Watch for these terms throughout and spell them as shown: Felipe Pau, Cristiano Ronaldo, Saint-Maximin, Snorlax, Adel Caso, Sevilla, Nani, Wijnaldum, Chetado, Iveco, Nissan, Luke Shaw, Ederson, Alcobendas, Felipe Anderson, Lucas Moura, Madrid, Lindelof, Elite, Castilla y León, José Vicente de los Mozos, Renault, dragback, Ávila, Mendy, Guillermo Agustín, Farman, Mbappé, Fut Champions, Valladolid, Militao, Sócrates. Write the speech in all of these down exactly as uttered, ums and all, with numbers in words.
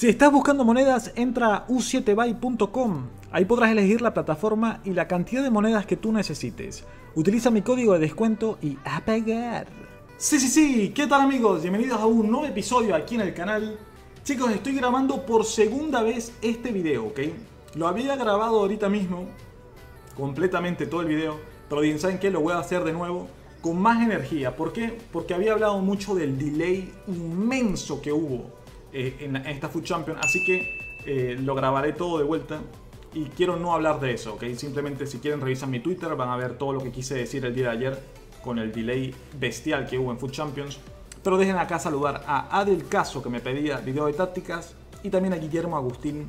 Si estás buscando monedas, entra a u siete buy punto com. Ahí podrás elegir la plataforma y la cantidad de monedas que tú necesites. Utiliza mi código de descuento y a pagar. Sí, sí, sí. ¿Qué tal, amigos? Bienvenidos a un nuevo episodio aquí en el canal. Chicos, estoy grabando por segunda vez este video, ¿ok? Lo había grabado ahorita mismo, completamente todo el video, pero bien, ¿saben qué? Lo voy a hacer de nuevo con más energía. ¿Por qué? Porque había hablado mucho del delay inmenso que hubo Eh, en esta Fut Champions, así que eh, lo grabaré todo de vuelta y quiero no hablar de eso, ¿ok? Simplemente, si quieren, revisan mi Twitter, van a ver todo lo que quise decir el día de ayer con el delay bestial que hubo en Fut Champions. Pero dejen acá saludar a Adel Caso, que me pedía video de tácticas, y también a Guillermo Agustín,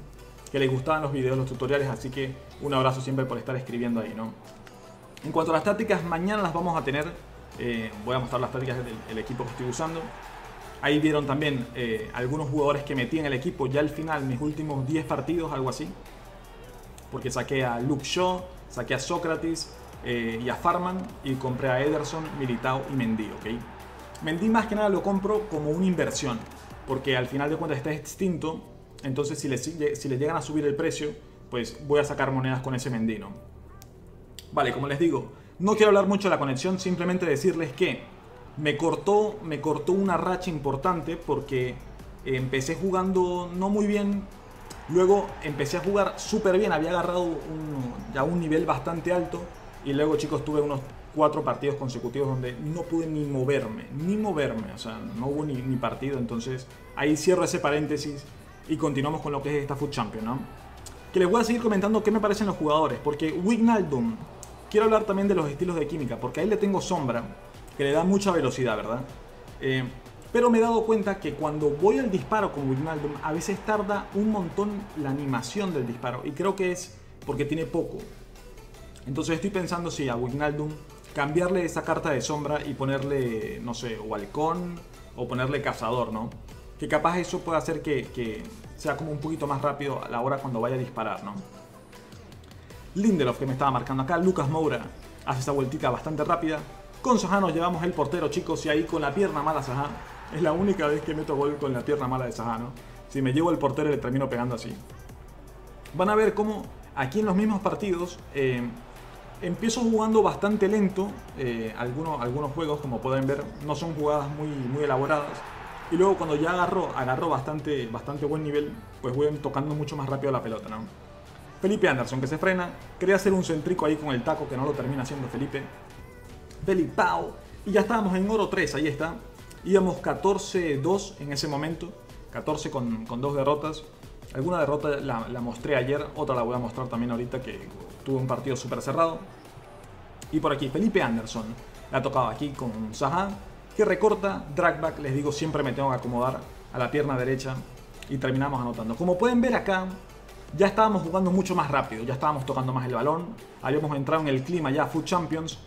que les gustaban los videos, los tutoriales, así que un abrazo siempre por estar escribiendo ahí, ¿no? En cuanto a las tácticas, mañana las vamos a tener. eh, voy a mostrar las tácticas del el equipo que estoy usando. Ahí vieron también eh, algunos jugadores que metí en el equipo ya al final, mis últimos diez partidos, algo así. Porque saqué a Luke Shaw, saqué a Sócrates eh, y a Farman, y compré a Ederson, Militao y Mendy, ¿ok? Mendy más que nada lo compro como una inversión, porque al final de cuentas está extinto. Entonces si le, si le llegan a subir el precio, pues voy a sacar monedas con ese Mendy, ¿no? Vale, como les digo, no quiero hablar mucho de la conexión, simplemente decirles que Me cortó, me cortó una racha importante, porque empecé jugando no muy bien, luego empecé a jugar súper bien, había agarrado un, ya un nivel bastante alto, y luego, chicos, tuve unos cuatro partidos consecutivos donde no pude ni moverme, ni moverme, o sea, no hubo ni, ni partido. Entonces ahí cierro ese paréntesis y continuamos con lo que es esta Fut Champions, ¿no? Que les voy a seguir comentando qué me parecen los jugadores, porque Wijnaldum, quiero hablar también de los estilos de química, porque ahí le tengo sombra, que le da mucha velocidad, ¿verdad? Eh, pero me he dado cuenta que cuando voy al disparo con Wijnaldum, a veces tarda un montón la animación del disparo, y creo que es porque tiene poco. Entonces estoy pensando si sí, a Wijnaldum cambiarle esa carta de sombra y ponerle, no sé, o halcón, o ponerle cazador, ¿no? Que capaz eso puede hacer que, que sea como un poquito más rápido a la hora cuando vaya a disparar, ¿no? Lindelof, que me estaba marcando acá. Lucas Moura hace esa vueltita bastante rápida. Con Zaha nos llevamos el portero, chicos, y ahí con la pierna mala Zaha. Es la única vez que meto gol con la pierna mala de Zaha, ¿no? Si me llevo el portero, le termino pegando así. Van a ver cómo aquí en los mismos partidos eh, empiezo jugando bastante lento. Eh, algunos, algunos juegos, como pueden ver, no son jugadas muy, muy elaboradas. Y luego cuando ya agarro, agarro bastante, bastante buen nivel, pues voy tocando mucho más rápido la pelota, ¿no? Felipe Anderson, que se frena. Quería hacer un centrico ahí con el taco, que no lo termina haciendo Felipe. Felipe Pau, y ya estábamos en oro tres, ahí está. Íbamos catorce dos en ese momento, catorce con, con dos derrotas. Alguna derrota la, la mostré ayer, otra la voy a mostrar también ahorita, que tuve un partido súper cerrado. Y por aquí Felipe Anderson, la tocaba aquí con Zaha, que recorta, dragback, les digo, siempre me tengo que acomodar a la pierna derecha, y terminamos anotando. Como pueden ver acá, ya estábamos jugando mucho más rápido, ya estábamos tocando más el balón, habíamos entrado en el clima ya Fut Champions.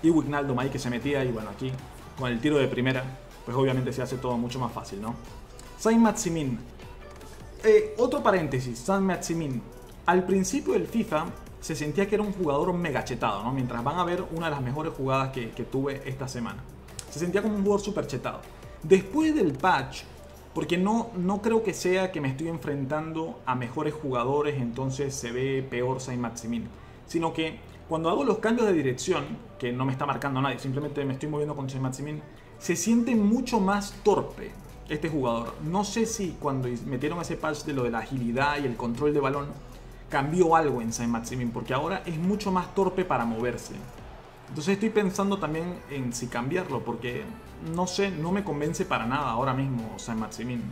Y Wijnaldum ahí que se metía, y bueno, aquí con el tiro de primera, pues obviamente se hace todo mucho más fácil, ¿no? Saint-Maximin. Eh, otro paréntesis, Saint-Maximin. Al principio del FIFA se sentía que era un jugador mega chetado, ¿no? Mientras van a ver una de las mejores jugadas que, que tuve esta semana. Se sentía como un jugador súper chetado. Después del patch, porque no, no creo que sea que me estoy enfrentando a mejores jugadores, entonces se ve peor Saint-Maximin. Sino que cuando hago los cambios de dirección, que no me está marcando nadie, simplemente me estoy moviendo con Saint-Maximin, se siente mucho más torpe este jugador. No sé si cuando metieron ese patch de lo de la agilidad y el control de balón, cambió algo en Saint-Maximin, porque ahora es mucho más torpe para moverse. Entonces estoy pensando también en si cambiarlo, porque no sé, no me convence para nada ahora mismo Saint-Maximin.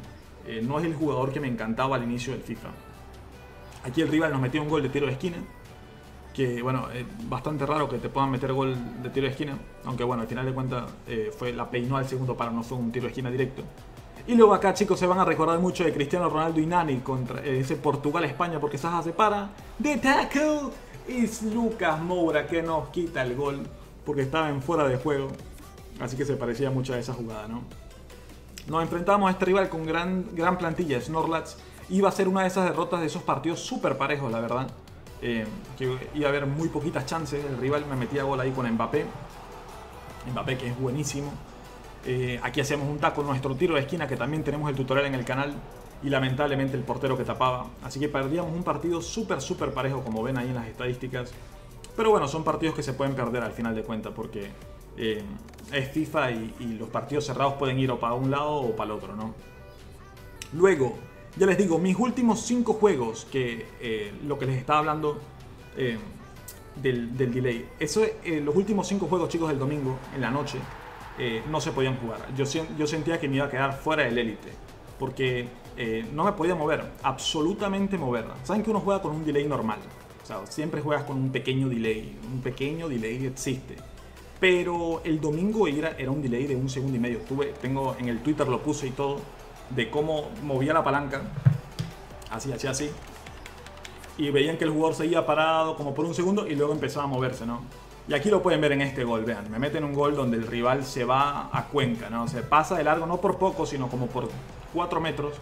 Eh, no es el jugador que me encantaba al inicio del FIFA. Aquí el rival nos metió un gol de tiro de esquina, que bueno, es bastante raro que te puedan meter gol de tiro de esquina, aunque bueno, al final de cuentas eh, fue la peinó al segundo paro, no fue un tiro de esquina directo. Y luego acá, chicos, se van a recordar mucho de Cristiano Ronaldo y Nani contra eh, ese Portugal-España, porque Zaha se para de tackle, es Lucas Moura que nos quita el gol porque estaba en fuera de juego, así que se parecía mucho a esa jugada, ¿no? Nos enfrentamos a este rival con gran, gran plantilla, Snorlax. Iba a ser una de esas derrotas, de esos partidos súper parejos, la verdad. Eh, que iba a haber muy poquitas chances. El rival me metía gol ahí con Mbappé Mbappé que es buenísimo. eh, Aquí hacemos un taco, nuestro tiro de esquina, que también tenemos el tutorial en el canal. y lamentablemente el portero que tapaba. Así que perdíamos un partido súper, súper parejo, como ven ahí en las estadísticas. Pero bueno, son partidos que se pueden perder al final de cuentas, porque eh, es FIFA y, y los partidos cerrados pueden ir o para un lado o para el otro, ¿no? Luego, ya les digo, mis últimos cinco juegos, que eh, lo que les estaba hablando eh, del, del delay. Eso, eh, los últimos cinco juegos, chicos, del domingo, en la noche, eh, no se podían jugar. Yo, yo sentía que me iba a quedar fuera del élite, porque eh, no me podía mover, absolutamente mover. Saben que uno juega con un delay normal. O sea, siempre juegas con un pequeño delay, un pequeño delay existe. Pero el domingo era, era un delay de un segundo y medio. Estuve, tengo, en el Twitter lo puse y todo, de cómo movía la palanca, así, así, así. Y veían que el jugador seguía parado como por un segundo y luego empezaba a moverse, ¿no? Y aquí lo pueden ver en este gol, vean, me meten un gol donde el rival se va a cuenca, ¿no? Se pasa de largo, no por poco, sino como por cuatro metros.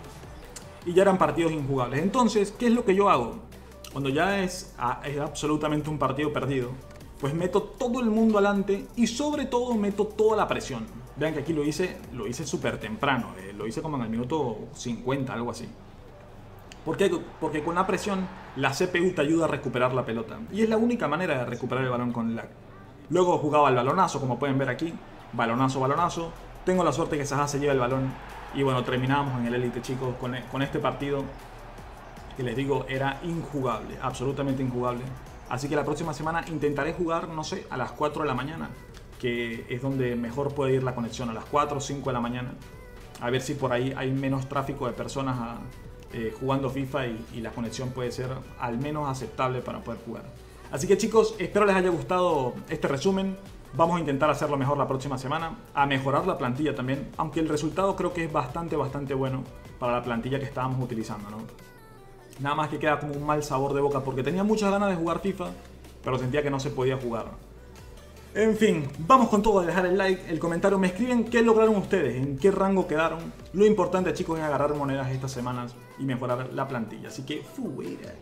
Y ya eran partidos injugables. Entonces, ¿qué es lo que yo hago? Cuando ya es, es absolutamente un partido perdido, pues meto todo el mundo adelante y sobre todo meto toda la presión. Vean que aquí lo hice lo hice súper temprano, eh, lo hice como en el minuto cincuenta, algo así. ¿Por qué? Porque con la presión la C P U te ayuda a recuperar la pelota. Y es la única manera de recuperar el balón con el lag. Luego jugaba el balonazo, como pueden ver aquí. Balonazo, balonazo. Tengo la suerte que Zaha se lleva el balón. Y bueno, terminamos en el élite, chicos, con, con este partido, que les digo, era injugable, absolutamente injugable. Así que la próxima semana intentaré jugar, no sé, a las cuatro de la mañana, que es donde mejor puede ir la conexión, a las cuatro o cinco de la mañana. A ver si por ahí hay menos tráfico de personas a, eh, jugando FIFA y, y la conexión puede ser al menos aceptable para poder jugar. Así que chicos, espero les haya gustado este resumen. Vamos a intentar hacerlo mejor la próxima semana, a mejorar la plantilla también, aunque el resultado creo que es bastante, bastante bueno para la plantilla que estábamos utilizando, ¿no? Nada más que queda como un mal sabor de boca, porque tenía muchas ganas de jugar FIFA, pero sentía que no se podía jugar. En fin, vamos con todo, a dejar el like, el comentario. Me escriben qué lograron ustedes, en qué rango quedaron. Lo importante, chicos, es agarrar monedas estas semanas y mejorar la plantilla. Así que fuera.